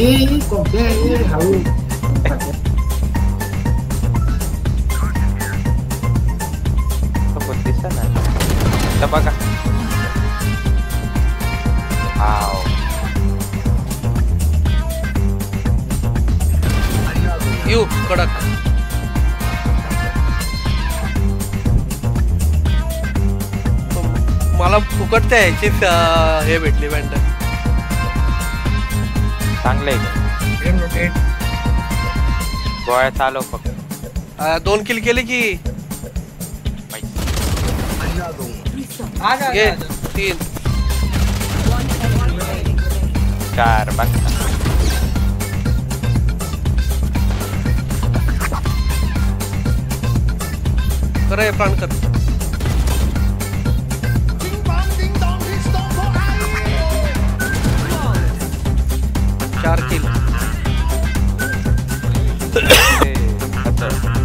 Ih, kopnya ini halus. Kebut di sana. Apakah? Wow. Yuk, kodak. मला फुकटते याचीच हे भेटली band चांगले गोळ्या चालव फक्त दोन किल केले की आगा तीन चार बघ करे प्राण कर चार किल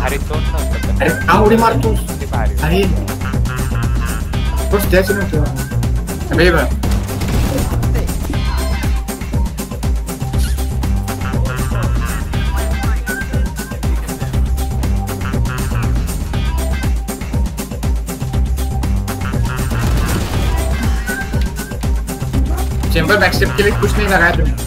भारी तो अरे आउडी मार तू भारी अरे कुछ जैसे में तो अबे बा चैंबर बैकस्टेप के लिए कुछ नहीं लगाया तुमने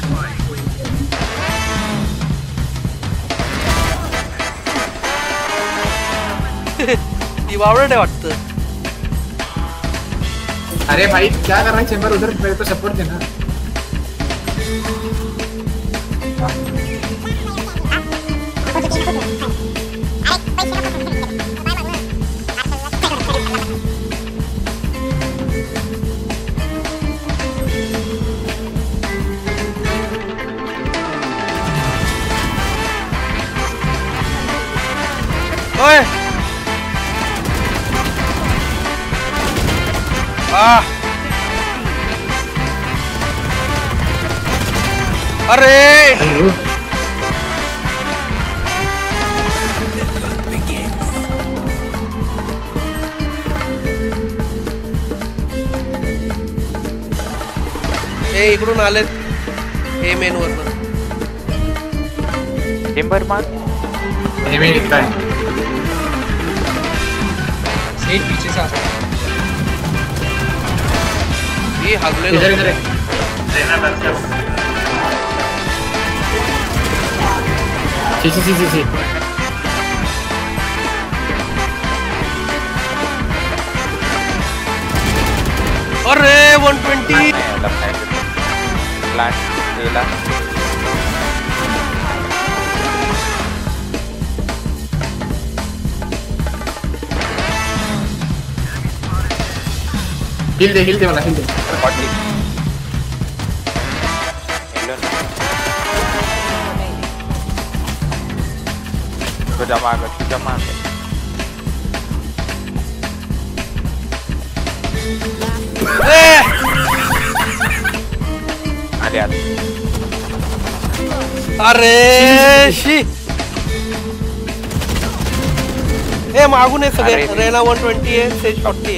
वावरड है वाटतं अरे भाई क्या कर रहा है चैंबर उधर मेरे को सपोर्ट देना ओए अरे ए इकडून आले ए मेन वरन चेंबर मार ए मेन इकडे सेट पीछे से आ ये हगले इधर इधर रहना बंद कर सी सी सी सी अरे 120 प्लांट लेला हिल दे वाला हिल दे पॉटली हेलो तो जमा कर ए अरे यार अरे शी ए मागून आहे सगळे रेना 120 आहे सेज 40 आहे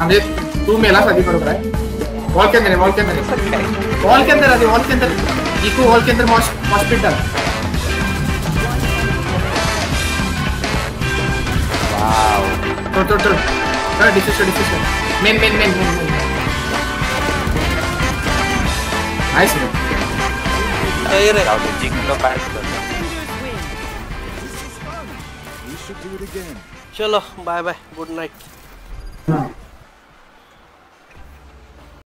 हमने तू मेला सभी बरोबर है वॉल के अंदर आदि वॉल के अंदर हॉस्पिटल वाओ तो डिसीजन मेन Nice move. We should do it again. Chalo, bye bye. Good night.